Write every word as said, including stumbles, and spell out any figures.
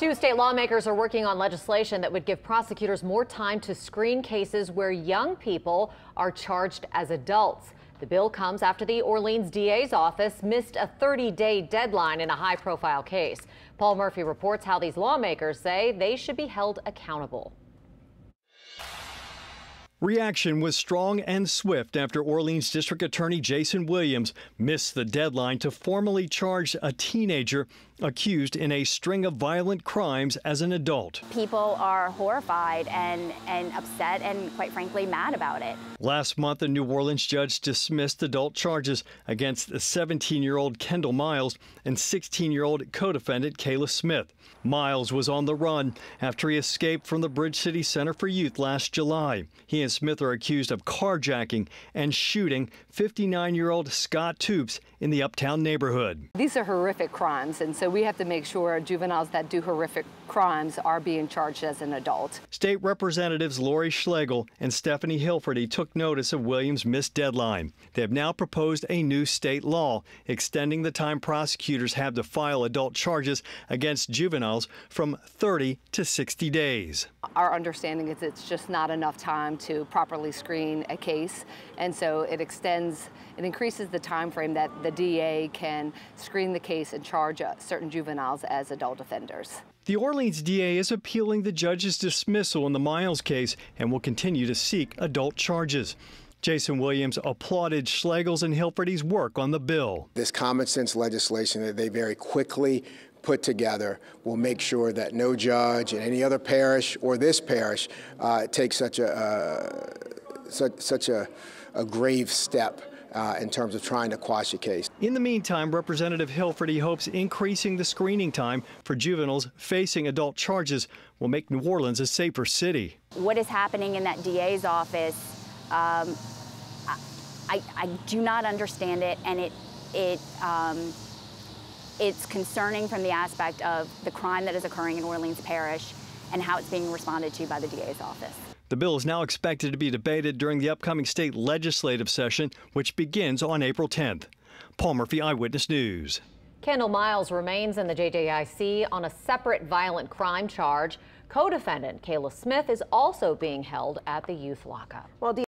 Two state lawmakers are working on legislation that would give prosecutors more time to screen cases where young people are charged as adults. The bill comes after the Orleans D A's office missed a thirty day deadline in a high-profile case. Paul Murphy reports how these lawmakers say they should be held accountable. Reaction was strong and swift after Orleans District Attorney Jason Williams missed the deadline to formally charge a teenager accused in a string of violent crimes as an adult. People are horrified and, and upset and, quite frankly, mad about it. Last month, a New Orleans judge dismissed adult charges against seventeen year old Kendall Miles and sixteen year old co-defendant Kayla Smith. Miles was on the run after he escaped from the Bridge City Center for Youth last July. He and Smith are accused of carjacking and shooting fifty-nine year old Scott Toops in the uptown neighborhood. These are horrific crimes, and so we have to make sure juveniles that do horrific crimes are being charged as an adult. State Representatives Lori Schlegel and Stephanie Hilferty took notice of Williams' missed deadline. They have now proposed a new state law extending the time prosecutors have to file adult charges against juveniles from thirty to sixty days. Our understanding is it's just not enough time to properly screen a case, and so it extends, it increases the time frame that the D A can screen the case and charge certain juveniles as adult offenders. The Orleans D A is appealing the judge's dismissal in the Miles case and will continue to seek adult charges. Jason Williams applauded Schlegel's and Hilferty's work on the bill. This common sense legislation that they very quickly put together will make sure that no judge in any other parish or this parish uh, takes such a, uh, such, such a, a grave step Uh, in terms of trying to quash a case. In the meantime, Representative Hilferty hopes increasing the screening time for juveniles facing adult charges will make New Orleans a safer city. What is happening in that D A's office, um, I, I do not understand it, and it, it, um, it's concerning from the aspect of the crime that is occurring in Orleans Parish and how it's being responded to by the D A's office. The bill is now expected to be debated during the upcoming state legislative session, which begins on April tenth. Paul Murphy, Eyewitness News. Kendall Miles remains in the J J I C on a separate violent crime charge. Co-defendant Kayla Smith is also being held at the youth lockup. Well,